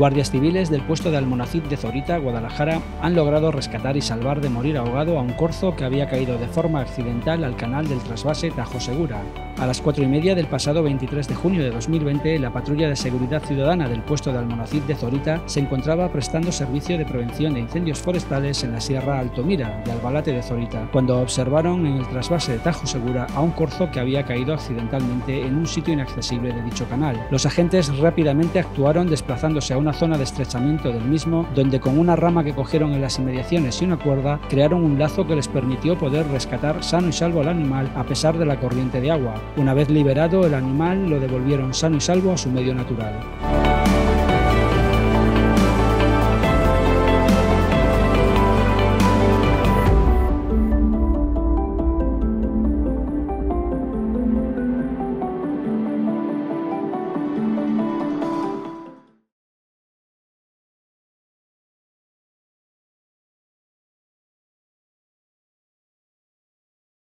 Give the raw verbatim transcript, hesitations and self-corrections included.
Guardias civiles del puesto de Almonacid de Zorita, Guadalajara, han logrado rescatar y salvar de morir ahogado a un corzo que había caído de forma accidental al canal del trasvase Tajo-Segura. A las cuatro y media del pasado veintitrés de junio de dos mil veinte, la patrulla de seguridad ciudadana del puesto de Almonacid de Zorita se encontraba prestando servicio de prevención de incendios forestales en la Sierra Altomira de Albalate de Zorita, cuando observaron en el trasvase de Tajo-Segura a un corzo que había caído accidentalmente en un sitio inaccesible de dicho canal. Los agentes rápidamente actuaron desplazándose a una zona de estrechamiento del mismo, donde con una rama que cogieron en las inmediaciones y una cuerda, crearon un lazo que les permitió poder rescatar sano y salvo al animal a pesar de la corriente de agua. Una vez liberado, el animal lo devolvieron sano y salvo a su medio natural.